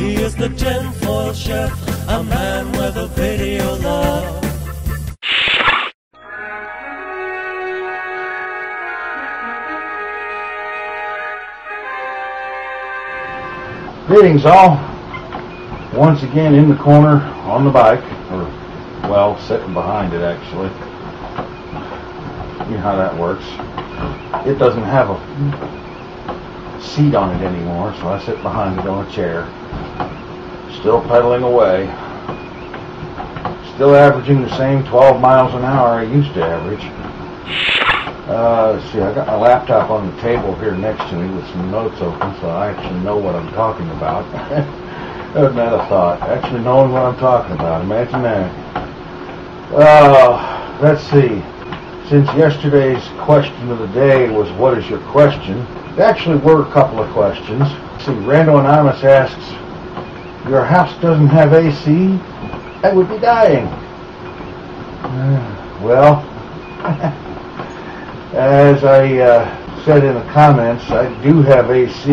He is the tinfoil chef, a man with a video love. Greetings all, once again in the corner on the bike, or well, sitting behind it actually, you know how that works. It doesn't have a seat on it anymore, so I sit behind it on a chair, still pedaling away, still averaging the same 12 miles an hour I used to average. Let's see, I got my laptop on the table here next to me with some notes open, so I actually know what I'm talking about. Isn't that a thought? Actually knowing what I'm talking about. Imagine that. Let's see. Since yesterday's question of the day was, what is your question? There actually were a couple of questions. Let's see, Randall Anonymous asks, your house doesn't have AC? I would be dying. Well... As I said in the comments, I do have AC.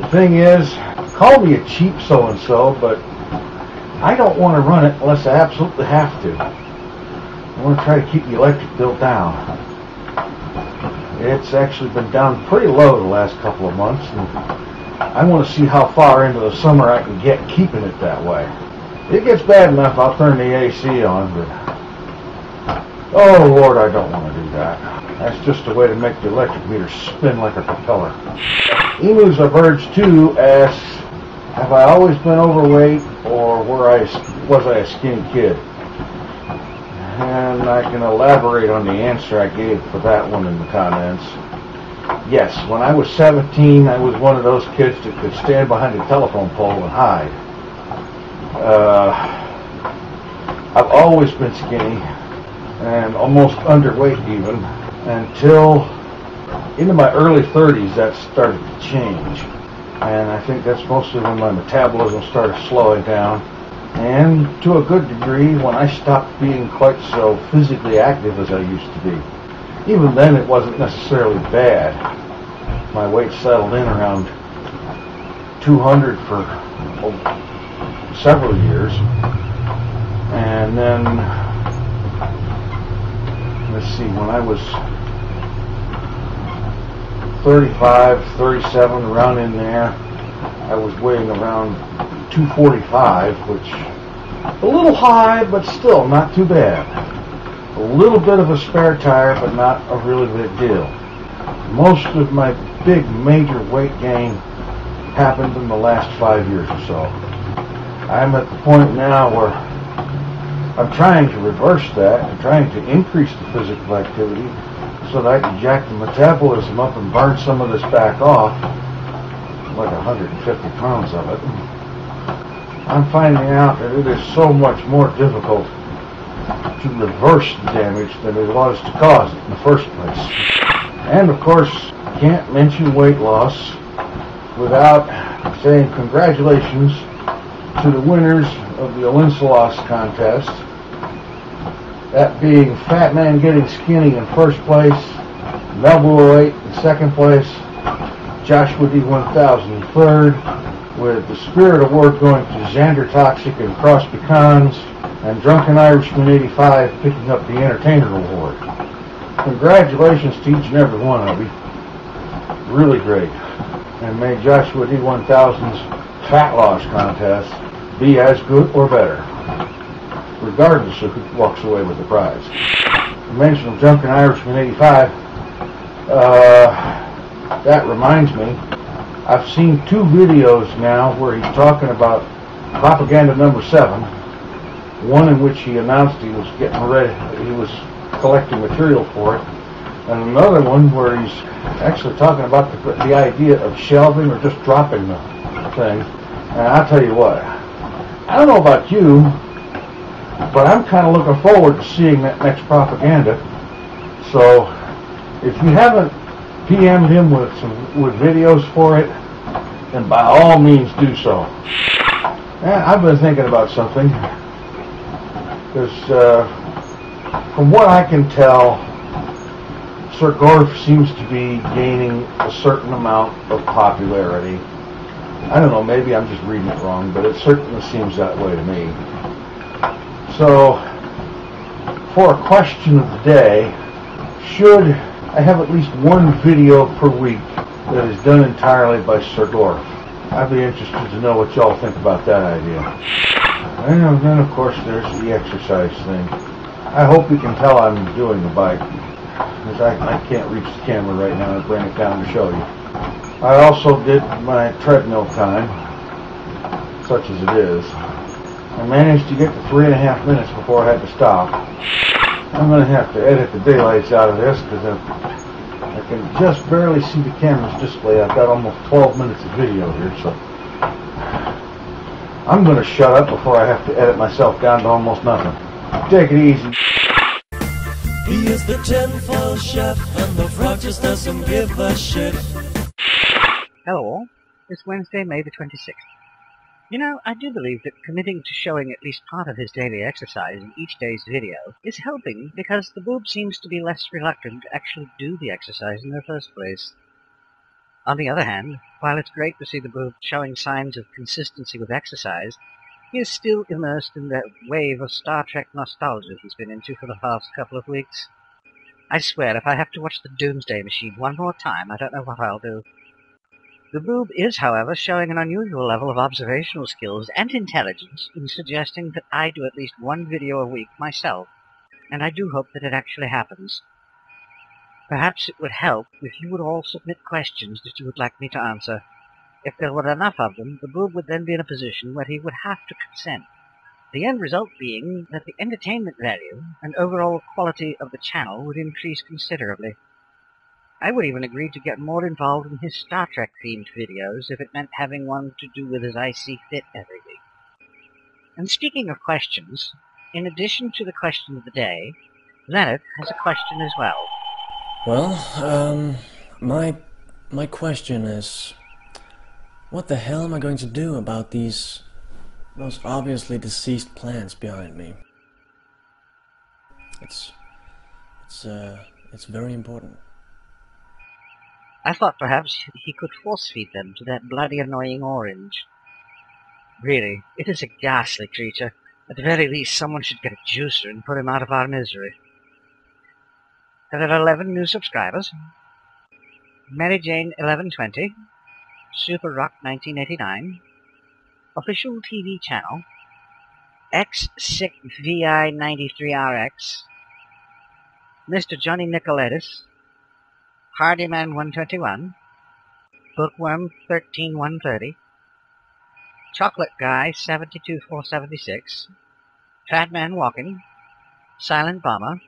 The thing is, call me a cheap so-and-so, but I don't want to run it unless I absolutely have to. I want to try to keep the electric bill down. It's actually been down pretty low the last couple of months, and I want to see how far into the summer I can get keeping it that way. If it gets bad enough, I'll turn the AC on, but... oh Lord, I don't want to do that. That's just a way to make the electric meter spin like a propeller. Emu's average 2 asks, have I always been overweight, or was I a skinny kid? And I can elaborate on the answer I gave for that one in the comments. Yes, when I was 17, I was one of those kids that could stand behind a telephone pole and hide. I've always been skinny. And almost underweight even, until into my early 30s that started to change. And I think that's mostly when my metabolism started slowing down. And to a good degree when I stopped being quite so physically active as I used to be. Even then it wasn't necessarily bad. My weight settled in around 200 for several years. And then... let's see, when I was 35, 37, around in there, I was weighing around 245, which a little high, but still not too bad. A little bit of a spare tire, but not a really big deal. Most of my big major weight gain happened in the last 5 years or so. I'm at the point now where I'm trying to reverse that. I'm trying to increase the physical activity so that I can jack the metabolism up and burn some of this back off, like 150 pounds of it. I'm finding out that it is so much more difficult to reverse the damage than it was to cause it in the first place. And of course, can't mention weight loss without saying congratulations to the winners of the Olinsalos contest, that being Fat Man Getting Skinny in first place, Melboo08 in second place, Joshuad1000 in third, with the Spirit Award going to XandeRToXic and Crosspecans, and Drunken Irishman 85 picking up the Entertainer Award. Congratulations to each and every one of you. Really great. And may Joshuad1000's Fat Loss contest be as good or better, regardless of who walks away with the prize. You mentioned Drunken Irishman 85. That reminds me, I've seen two videos now where he's talking about propaganda number 7. One in which he announced he was getting ready, he was collecting material for it, and another one where he's actually talking about the idea of shelving or just dropping the thing. And I'll tell you what. I don't know about you, but I'm kind of looking forward to seeing that next propaganda. So, if you haven't PM'd him with videos for it, then by all means do so. And I've been thinking about something, because from what I can tell, Sir Gorf seems to be gaining a certain amount of popularity. I don't know, maybe I'm just reading it wrong, but it certainly seems that way to me. So, for a question of the day, should I have at least one video per week that is done entirely by Sir Gorf? I'd be interested to know what y'all think about that idea. And then, of course, there's the exercise thing. I hope you can tell I'm doing the bike, because I can't reach the camera right now and bring it down to show you. I also did my treadmill time, such as it is. I managed to get to 3.5 minutes before I had to stop. I'm going to have to edit the daylights out of this, because I can just barely see the camera's display. I've got almost 12 minutes of video here, so I'm going to shut up before I have to edit myself down to almost nothing. Take it easy. He is the TinFoil Chef, and the frog just doesn't give a shit. Hello all. It's Wednesday, May the 26th. You know, I do believe that committing to showing at least part of his daily exercise in each day's video is helping because the boob seems to be less reluctant to actually do the exercise in the first place. On the other hand, while it's great to see the boob showing signs of consistency with exercise, he is still immersed in that wave of Star Trek nostalgia he's been into for the past couple of weeks. I swear, if I have to watch the Doomsday Machine one more time, I don't know what I'll do. The boob is, however, showing an unusual level of observational skills and intelligence in suggesting that I do at least one video a week myself, and I do hope that it actually happens. Perhaps it would help if you would all submit questions that you would like me to answer. If there were enough of them, the boob would then be in a position where he would have to consent, the end result being that the entertainment value and overall quality of the channel would increase considerably. I would even agree to get more involved in his Star Trek-themed videos if it meant having one to do with his I See Fit every week. And speaking of questions, in addition to the question of the day, Leonard has a question as well. Well, my question is, what the hell am I going to do about these most obviously deceased plants behind me? It's very important. I thought perhaps he could force-feed them to that bloody annoying orange. Really, it is a ghastly creature. At the very least, someone should get a juicer and put him out of our misery. There are 11 new subscribers. Mary Jane 1120, Super Rock 1989, Official TV channel, X 6 vi 93 RX, Mr. Johnny Nikolaidis, Hardyman 121, Bookworm 13 130, Chocolate Guy 72 476, Fat Man Walking, Silent Bomber,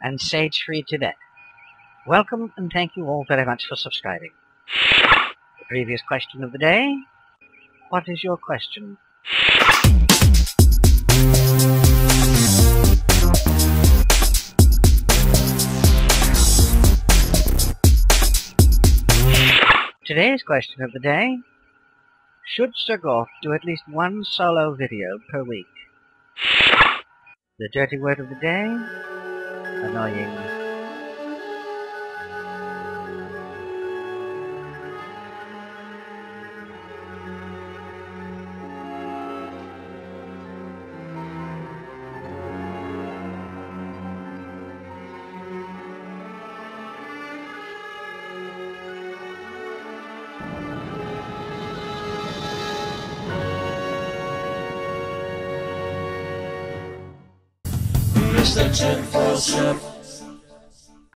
and Sage Free Tibet. Welcome and thank you all very much for subscribing. The previous question of the day, what is your question? Today's question of the day, should Sir Gorf do at least one solo video per week? The dirty word of the day, annoying. The TinFoil Chef.